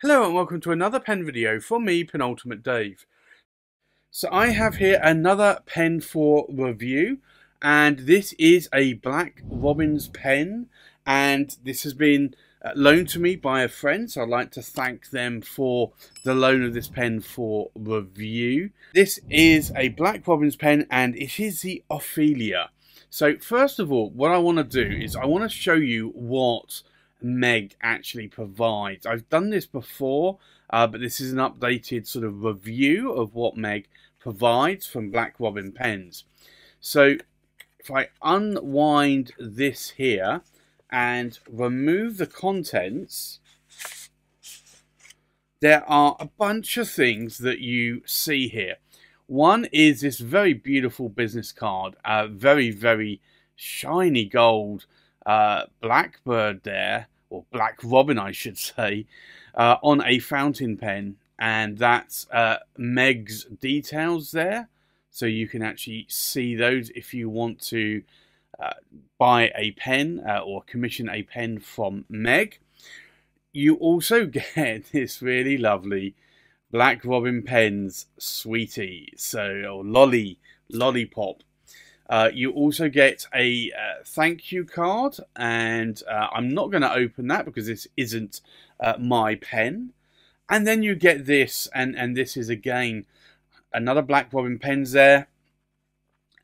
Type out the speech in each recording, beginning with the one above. Hello and welcome to another pen video from me, Penultimate Dave. So I have here another pen for review, and this is a Black Robin pen, and this has been loaned to me by a friend, so I'd like to thank them for the loan of this pen for review. This is a Black Robin pen and it is the Ophelia. So first of all, what I want to do is I want to show you what Meg actually provides. I've done this before, but this is an updated sort of review of what Meg provides from Black Robin pens. So if I unwind this here and remove the contents, there are a bunch of things that you see here. One is this very beautiful business card, very, very shiny gold blackbird there, or black robin I should say, on a fountain pen, and that's Meg's details there, so you can actually see those if you want to buy a pen or commission a pen from Meg. You also get this really lovely Black Robin pens sweetie, so, or lollipop. You also get a thank you card, and I'm not going to open that because this isn't my pen. And then you get this, and this is again another Black Robin pens there.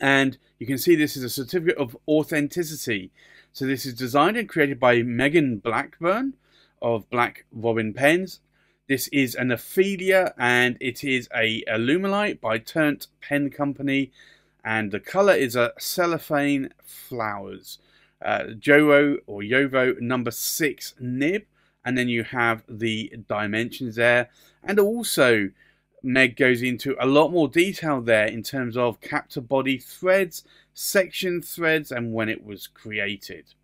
And you can see this is a certificate of authenticity. So this is designed and created by Megan Blackburn of Black Robin pens. This is an Ophelia, and it is a Alumilite by Turnt Pen Company. And the colour is a Cellophane Flowers, Jowo number 6 nib, and then you have the dimensions there. And also Meg goes into a lot more detail there in terms of cap to body threads, section threads, and when it was created.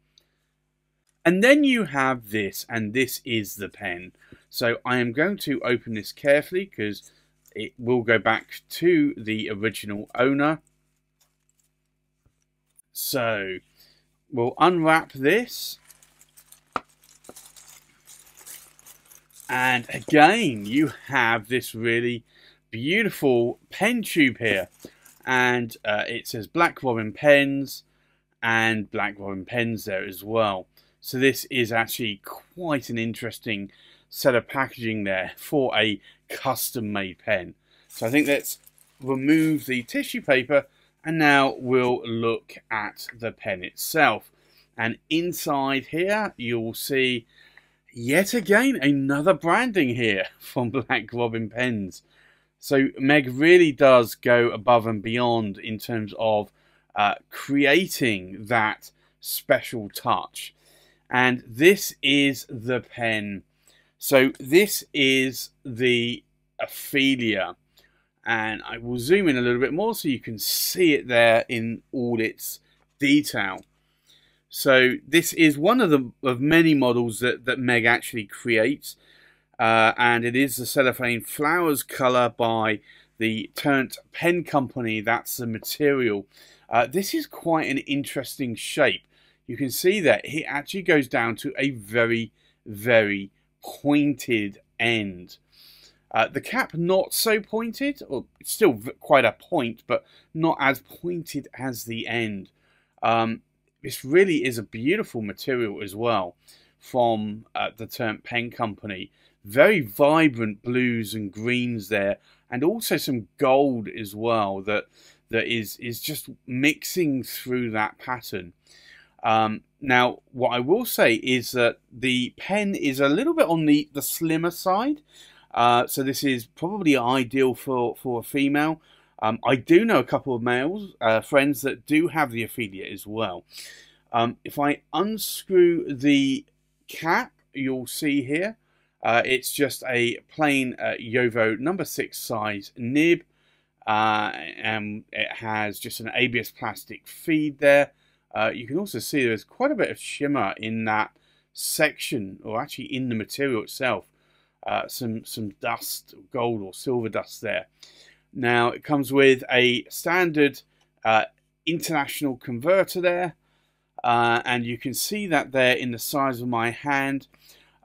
And then you have this, and this is the pen. So I am going to open this carefully because it will go back to the original owner. So we'll unwrap this, and again you have this really beautiful pen tube here, and it says Black Robin pens and Black Robin pens there as well. So this is actually quite an interesting set of packaging there for a custom made pen. So I think let's remove the tissue paper. And now we'll look at the pen itself. And inside here, you'll see yet again another branding here from Black Robin pens. So Meg really does go above and beyond in terms of creating that special touch. And this is the pen. So this is the Ophelia. And I will zoom in a little bit more so you can see it there in all its detail. So this is one of the many models that Meg actually creates. And it is the Cellophane Flowers colour by the Turnt Pen Company. That's the material. This is quite an interesting shape. You can see that it actually goes down to a very, very pointed end. The cap not so pointed, or it's still quite a point, but not as pointed as the end. This really is a beautiful material as well from the Turnt Pen Company. Very vibrant blues and greens there, and also some gold as well that is just mixing through that pattern. Now, what I will say is that the pen is a little bit on the slimmer side. So this is probably ideal for a female. I do know a couple of males, friends, that do have the Ophelia as well. If I unscrew the cap, you'll see here, it's just a plain Jowo number 6 size nib. And it has just an ABS plastic feed there. You can also see there's quite a bit of shimmer in that section, or actually in the material itself. Some dust, gold or silver dust there. Now it comes with a standard international converter there, and you can see that there in the size of my hand.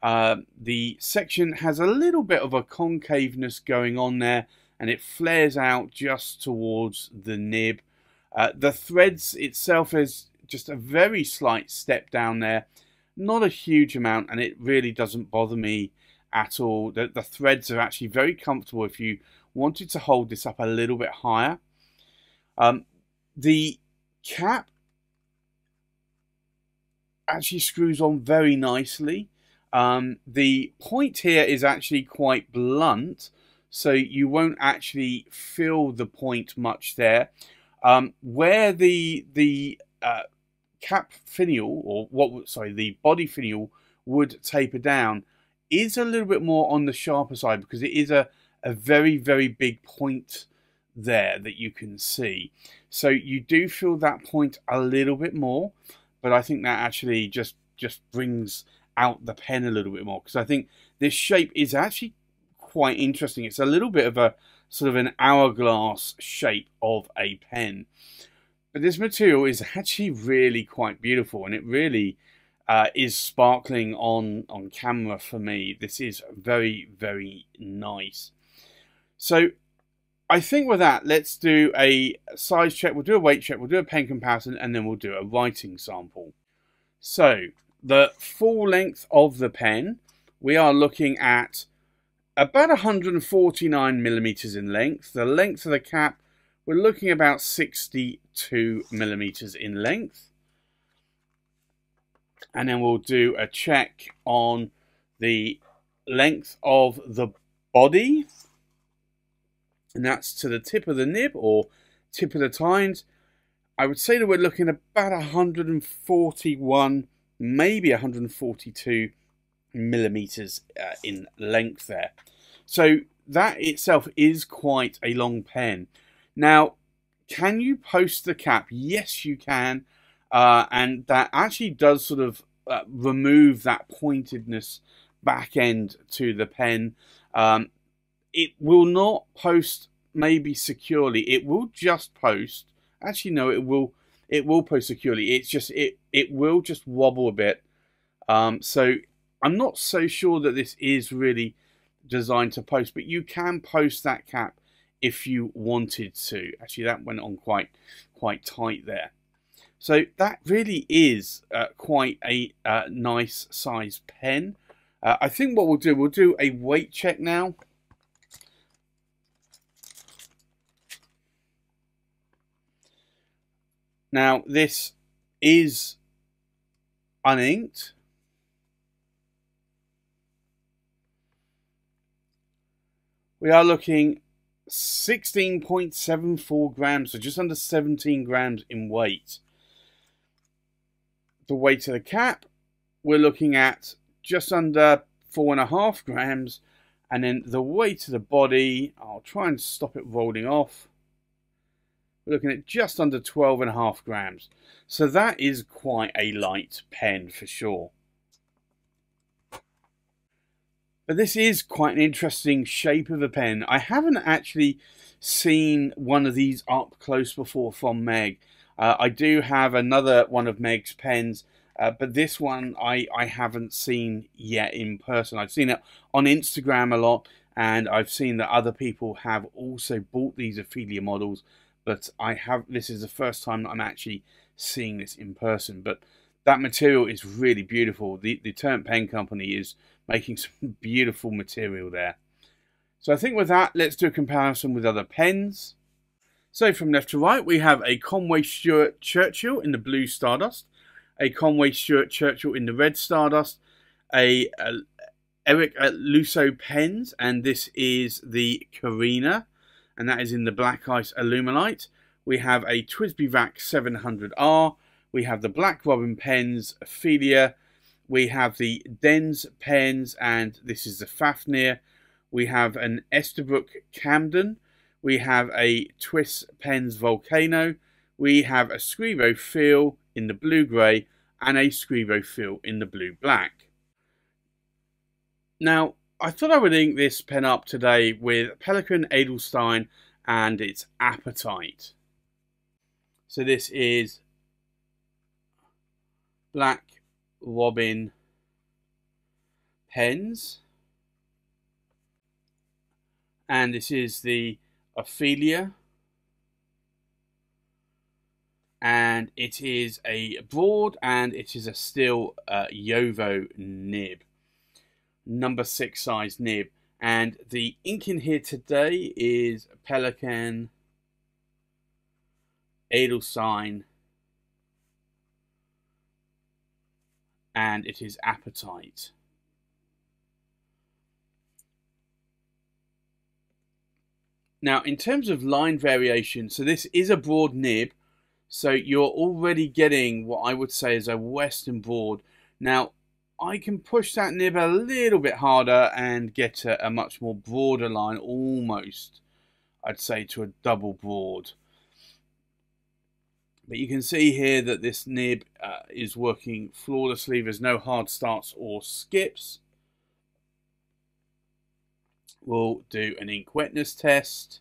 The section has a little bit of a concaveness going on there, and it flares out just towards the nib. The threads itself is just a very slight step down there, not a huge amount, and it really doesn't bother me at all. The threads are actually very comfortable if you wanted to hold this up a little bit higher. The cap actually screws on very nicely. The point here is actually quite blunt, so you won't actually feel the point much there. Where the cap finial, or the body finial would taper down, is a little bit more on the sharper side, because it is a very, very big point there that you can see. So you do feel that point a little bit more, but I think that actually just brings out the pen a little bit more, because I think this shape is actually quite interesting. It's a little bit of a sort of an hourglass shape of a pen. But this material is actually really quite beautiful, and it really is sparkling on camera for me. This is very, very nice. So I think with that, let's do a size check, we'll do a weight check, we'll do a pen comparison, and then we'll do a writing sample. So the full length of the pen, we are looking at about 149 millimeters in length. The length of the cap, we're looking about 62 millimeters in length. And then we'll do a check on the length of the body, and that's to the tip of the nib or tip of the tines. I would say that we're looking at about 141, maybe 142 millimeters in length there. So that itself is quite a long pen. Now, can you post the cap? Yes, you can. And that actually does sort of remove that pointedness back end to the pen. It will not post maybe securely. It will just post. Actually, no, it will post securely. It's just it will just wobble a bit. So I'm not so sure that this is really designed to post, but you can post that cap if you wanted to. Actually, that went on quite tight there. So that really is quite a nice size pen. I think what we'll do a weight check now. Now this is uninked. We are looking 16.74 grams, so just under 17 grams in weight. The weight of the cap, we're looking at just under 4.5 grams, and then the weight of the body, I'll try and stop it rolling off, we're looking at just under 12.5 grams. So that is quite a light pen for sure. But this is quite an interesting shape of a pen. I haven't actually seen one of these up close before from Meg. I do have another one of Meg's pens, but this one I haven't seen yet in person. I've seen it on Instagram a lot, and I've seen that other people have also bought these Ophelia models, but this is the first time that I'm actually seeing this in person. But that material is really beautiful. The Turnt Pen Company is making some beautiful material there. So I think with that, let's do a comparison with other pens. So from left to right, we have a Conway Stewart Churchill in the blue Stardust, a Conway Stewart Churchill in the red Stardust, a Eric Lusso pens, and this is the Carina, and that is in the Black Ice Alumilite. We have a TWSBI Vac 700R. We have the Black Robin pens, Ophelia. We have the Dens pens, and this is the Fafnir. We have an Esterbrook Camden. We have a Twist Pens Volcano. We have a Scribo Feel in the blue-grey and a Scribo Feel in the blue-black. Now, I thought I would ink this pen up today with Pelikan Edelstein and it's Appetite. So this is Black Robin Pens, and this is the Ophelia, and it is a broad and it is a steel Jowo nib, number 6 size nib, and the ink in here today is Pelikan Edelstein, and it is Appetite. Now, in terms of line variation, so this is a broad nib, so you're already getting what I would say is a Western broad. Now, I can push that nib a little bit harder and get a much more broader line, almost, I'd say, to a double broad. But you can see here that this nib is working flawlessly. There's no hard starts or skips. We'll do an ink wetness test.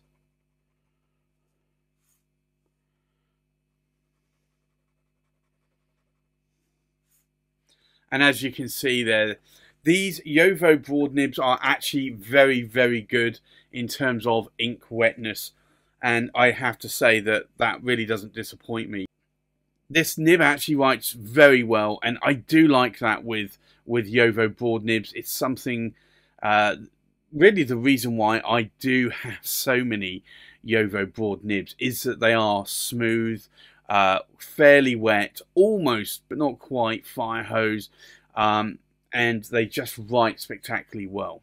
And as you can see there, these Jowo broad nibs are actually very, very good in terms of ink wetness. And I have to say that that really doesn't disappoint me. This nib actually writes very well. And I do like that with Jowo broad nibs. It's something... really the reason why I do have so many Jowo broad nibs is that they are smooth, fairly wet, almost but not quite fire hose, and they just write spectacularly well.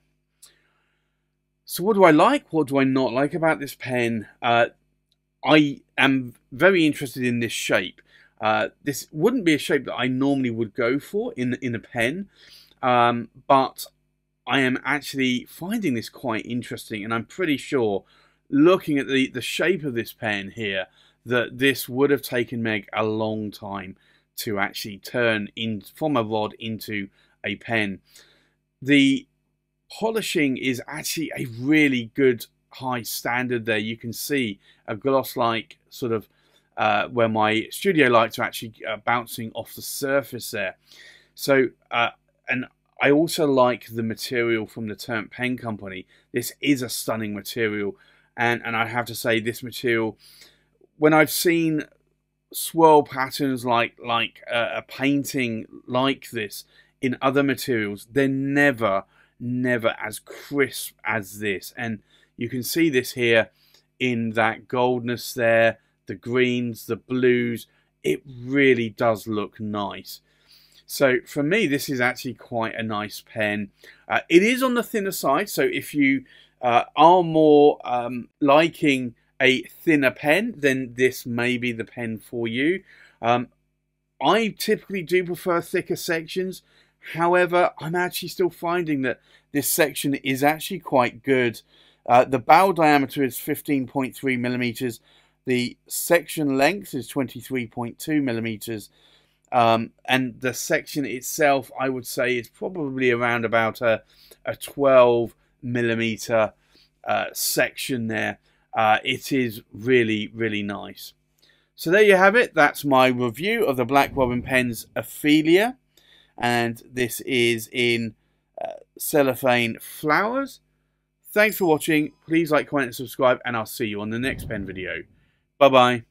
So what do I like? What do I not like about this pen? I am very interested in this shape. This wouldn't be a shape that I normally would go for in a pen, but I am actually finding this quite interesting, and I'm pretty sure, looking at the shape of this pen here, that this would have taken Meg a long time to actually turn in from a rod into a pen. The polishing is actually a really good high standard there. You can see a gloss-like sort of where my studio lights are actually bouncing off the surface there. So, and I also like the material from the Turnt Pen Company. This is a stunning material, and I have to say this material, when I've seen swirl patterns like a painting like this in other materials, they're never as crisp as this. And you can see this here in that goldness there, the greens, the blues. It really does look nice. So for me, this is actually quite a nice pen. It is on the thinner side, so if you are more liking a thinner pen, then this may be the pen for you. I typically do prefer thicker sections. However, I'm actually still finding that this section is actually quite good. The bowl diameter is 15.3 millimeters. The section length is 23.2 millimeters. And the section itself, I would say, is probably around about a 12 millimeter section there. It is really, really nice. So there you have it. That's my review of the Black Robin Pens Ophelia. And this is in Cellophane Flowers. Thanks for watching. Please like, comment, and subscribe. And I'll see you on the next pen video. Bye-bye.